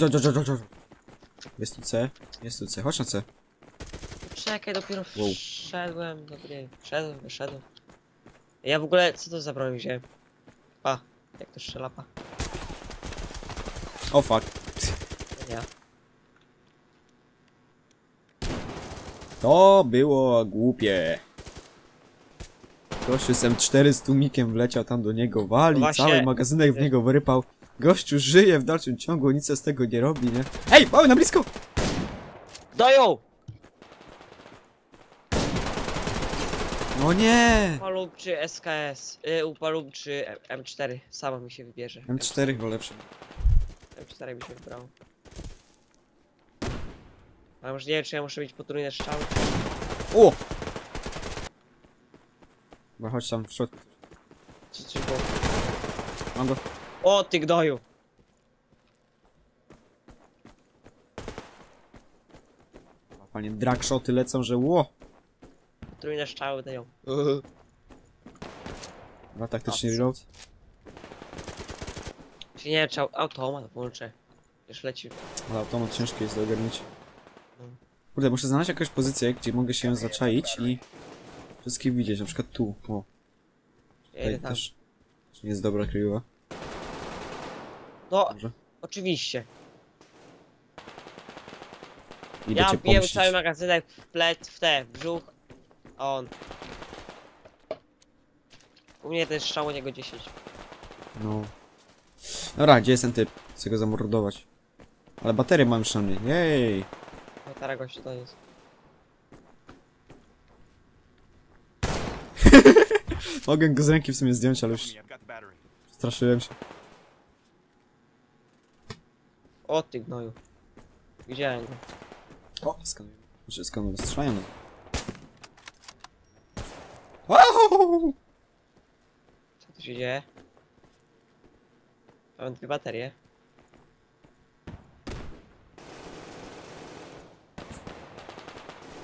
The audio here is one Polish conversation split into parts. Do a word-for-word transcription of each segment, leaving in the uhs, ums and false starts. Chodź, chodź, chodź, chodź, chodź. Jest tu C, jest tu C, chodź na C. Czekaj, dopiero wow. wszedłem do gry. Wszedłem, wyszedłem. Ja w ogóle, co to za broń wziąłem? Pa, jak to strzela, pa. O oh, fuck. Ja. To było głupie. Gościu z M cztery z tłumikiem wleciał tam do niego, wali, no cały magazynek w niego wyrypał. Gościu żyje w dalszym ciągu, nic z tego nie robi, nie? Ej, mały na blisko! Doją! No nie! UmpaLump czy S K S? Y, UmpaLump czy M cztery? Sama mi się wybierze. M cztery chyba lepszy. M cztery mi się wybrało. Ale może nie wiem, czy ja muszę mieć potrójne strzały. O! Bo chodź tam w środku. Czy, czy było? Mam go. O ty gnoju! Panie, dragshoty lecą, że ło! Potrójne strzały dają. No taktyczny reload. Czy nie, czy automat włączę. Już leci. Ale automat ciężki jest do ogarnięcia. Kurde, muszę znaleźć jakąś pozycję, gdzie mogę się zaczaić i wszystkich widzieć, na przykład tu, o. Tutaj też nie jest dobra kryjowa. No, dobrze. Oczywiście. Idę ja biję cały magazynek w plet, w te, w brzuch, a on. U mnie ten strzał, u niego dziesięć. No. Dobra, gdzie jest ten typ? Chcę go zamordować. Ale baterię mam szany, jej. Stara gościa to jest. Mogę go z ręki w sumie zdjąć, ale już straszyłem się. O ty gnoju. Widziałem go. O, skanuję. Znaczy skanuję, strzelają. Wow! Co tu się dzieje? Mam dwie baterie.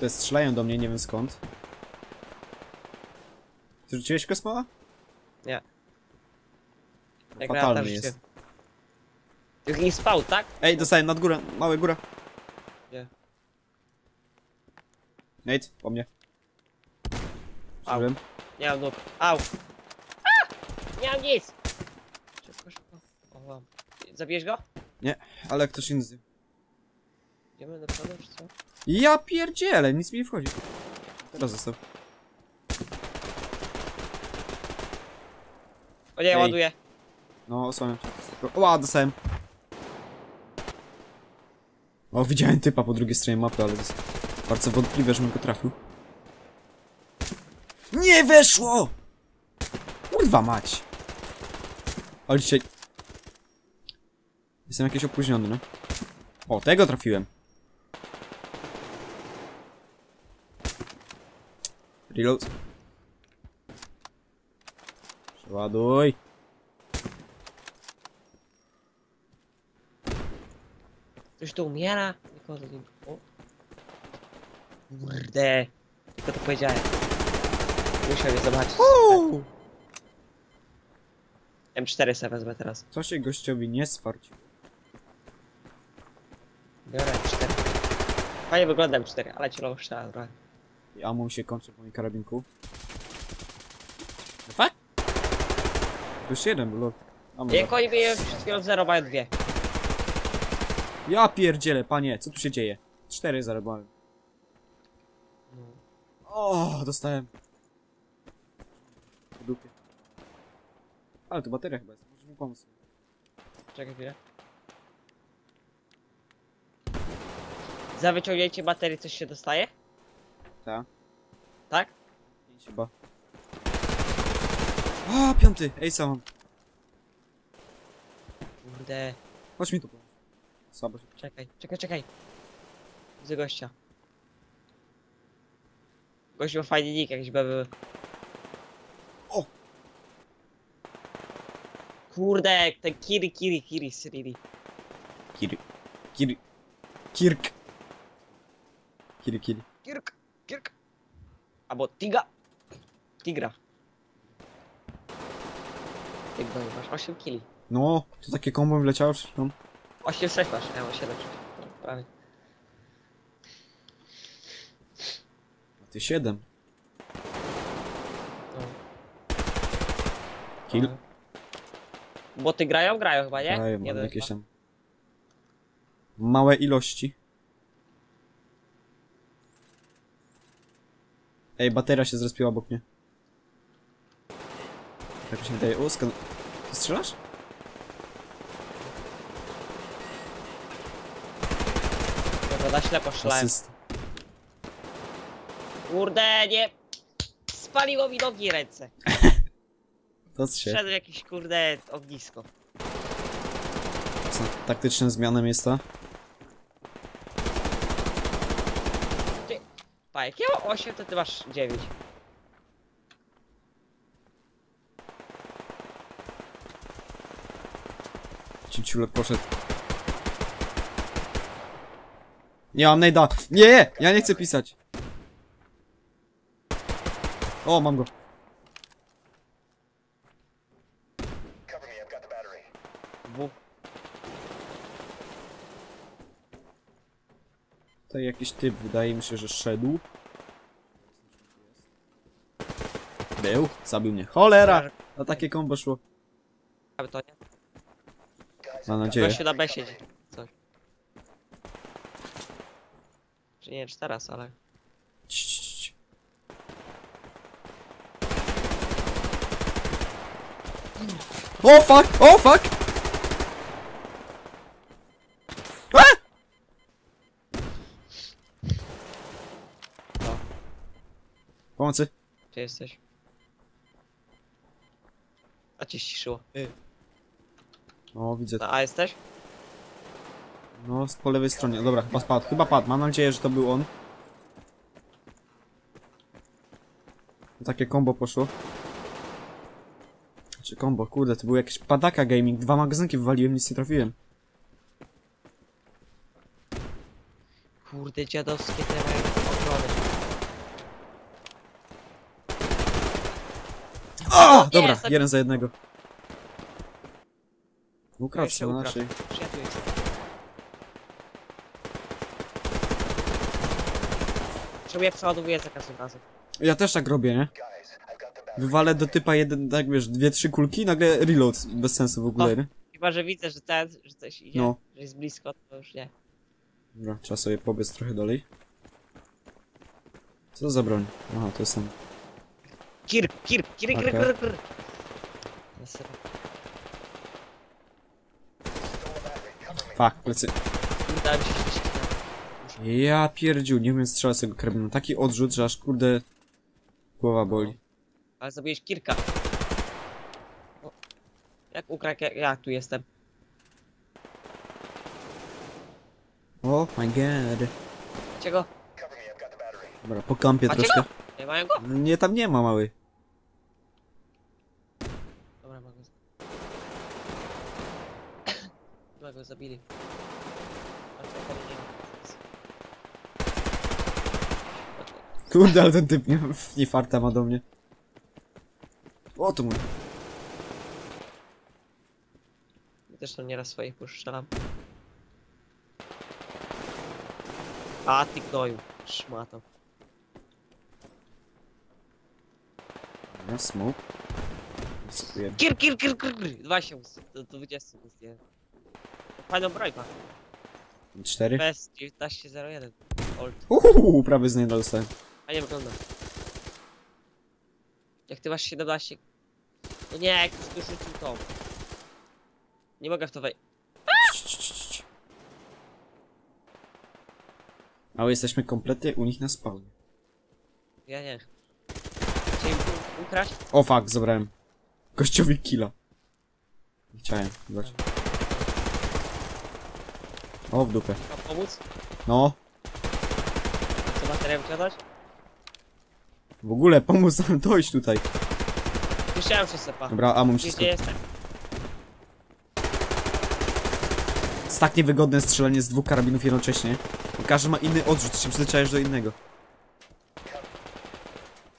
Te strzelają do mnie, nie wiem skąd. Ty rzuciłeś kosmoła? Nie. Jak fatalny jest. Tych nie spał, tak? Ej, dostałem nad górę, małe góra. Nie. Nate, po mnie. Au. Nie mam nóg. Au. A! Nie mam nic. Szybko, szybko. O, mam. Zabijesz go? Nie, ale ktoś inny. Idziemy do przodu, czy co? Ja pierdzielę, nic mi nie wchodzi. Teraz został. O nie, ładuję. No, osłaniam. Ła, dostałem. O, widziałem typa po drugiej stronie mapy, ale to jest bardzo wątpliwe, żebym go trafił. Nie weszło! Kurwa mać! Ale dzisiaj... Jestem jakiś opóźniony, no. O, tego trafiłem. Reload. Przeładuj. Ktoś tu umiera? Nikogo nie... O. Murde. Tylko to powiedziałem. Musiał je zobaczyć. Uuu. Tak. M cztery se wezmę teraz. Co się gościowi nie sparcił? Biorę M cztery. Fajnie wygląda M cztery, ale cię losz trzeba trochę. I ammo się kończy po moim karabinku. No fuck? To już jeden, lol. Nie, koń mnie przed chwilą zero, mają dwie. Ja pierdzielę, panie, co tu się dzieje? Cztery zarobałem. No. O, dostałem. W dupie. Ale to bateria chyba jest, możesz mi pomóc. Czekaj chwilę. Za wyciągnięcie baterii coś się dostaje? Ta. Tak? Chyba. O, piąty! Ej, sam. Kurde. Chodź mi tu. Słabo się. Czekaj, czekaj, czekaj. Widzę gościa. Gość ma fajny nick, jakieś baby. O! Kurde, ten Kiri, Kiri, Kiri, Siri. Kiri. Kiri. Kirk. Kiri, Kiri. Kirk. Kirk. Albo Tiga. Tigra. Jak masz osiem kili. No, to takie kombo wleciało przed tam. osiem sześć masz, ja mam siedem. Prawie. A ty siedem. No. Kill. Bo ty grają? Grają chyba, nie? Grają, nie, jakieś tam małe ilości. Ej, bateria się zrespiła obok mnie. Tak mi się wydaje. O, skan... Ty strzelasz? Dobra, na ślepo strzelałem. Kurde, nie... Spaliło mi nogi i ręce. To się... Wszedł jakieś, kurde, ognisko. Co, taktyczne zmiany miejsca? Ty... Pa, jak ja mam osiem, to ty masz dziewięć. Ciule poszedł. Ja mam najda. Nie, ja nie chcę pisać. O, mam go. To jakiś typ, wydaje mi się, że szedł. Był, zabił mnie. Cholera! A takie kombo szło. Mam nadzieję. Ktoś się na B siedzi. Coś. Czy nie wiem, czy teraz, ale... Cii, cii, cii. O fuck! O fuck! A! No. Pomocy! Gdzie jesteś? A cię ściszyło. Y. O, widzę. No, a jesteś? No, po lewej stronie. Dobra, chyba spadł. Chyba padł. Mam nadzieję, że to był on. Takie combo poszło. Znaczy combo, kurde, to był jakiś padaka gaming. Dwa magazynki wywaliłem, nic nie trafiłem. Kurde, dziadowskie te obrony. O! Dobra, jest, jeden za jednego. Ukradł się naszej. Czemu ja przeładowuję za każdym razem? Ja też tak robię, nie? Wywalę do typa jeden, tak wiesz, dwie, trzy kulki, nagle reload, bez sensu w ogóle, nie? Chyba, że widzę, że ten, że coś idzie, no, że jest blisko, to już nie. Dobra, trzeba sobie pobiec trochę dalej. Co za broń? Aha, to jest ten. Kir, kir, kir, kir, kir, kir. Fuck, plecy. Ja pierdził, nie umiem strzelać z tego karabinu. Taki odrzut, że aż kurde głowa boli. Ale zabiłeś Kirka. O. Jak ukradł, jak ja tu jestem. Oh my god. Czego? Dobra, po kampie troszkę. Nie mają go? Nie, tam nie ma, mały. Go zabili. Kurde, ale ten typ nie, nie farta ma do mnie. O, to mój. Ja też tam nieraz swoich puszczalam. A ty gnoju, szmato. Ja smoke. Kir, kir, kir, kir, kir. dwadzieścia do dwudziestu jest jeden. Fajną broń ma. cztery? Bez dziewiętnaście zero jeden. Uuu, prawie z niej dostałem. A nie wygląda. Jak ty masz siedemnaście... No nie, jak ty skurzycił tą. Nie mogę w to wejść. Ale jesteśmy kompletnie u nich na spawnie. Ja nie. Chciałem ukraść? O fuck, zabrałem. Gościowi killa. Nie chciałem, zobacz. O, w dupę. Mam pomóc? No. Co, baterię wyciągnąć? W ogóle pomóc nam dojść tutaj. Słyszałem się sepa. Dobra, a mam wszystko. Gdzie jestem? Jest tak niewygodne strzelanie z dwóch karabinów jednocześnie. Bo każdy ma inny odrzut, się przyzwyczajasz do innego.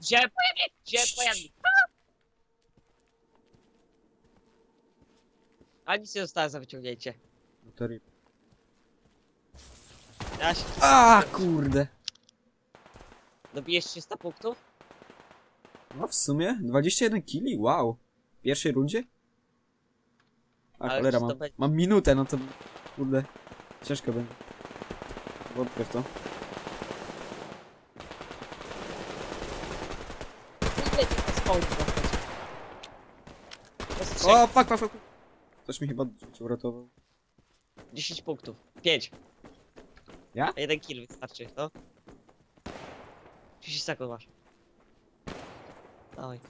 Gdzie pojawi? Gdzie pojawi? A nic nie zostało za wyciągnięcie. to rip. Ja się... A kurde! Dobijesz się sto punktów? No w sumie, dwadzieścia jeden killi, wow. W pierwszej rundzie? A cholera, mam, będzie... mam minutę, no to kurde, ciężko będzie. Wątpię w to. O, fuck, fuck, fuck. Ktoś mi chyba uratował. dziesięć punktów. pięć. Ja? Jeden kill wystarczy, no. trzydzieści sekund masz. Dawaj.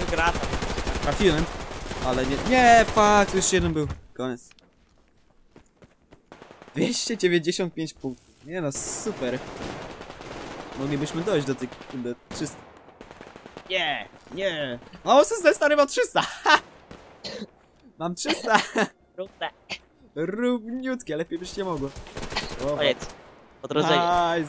Wygra tam. Trafiłem, ale nie... Nie, fuck, już jeden był. Koniec. dwieście dziewięćdziesiąt pięć punktów. Nie no, super. Moglibyśmy dojść do tych trzystu. Nie, nie. O, system stary ma trzysta. Ha! Mam trzysta. Równe. Równiutkie, lepiej byś nie mogło. Koniec. Podrożenie.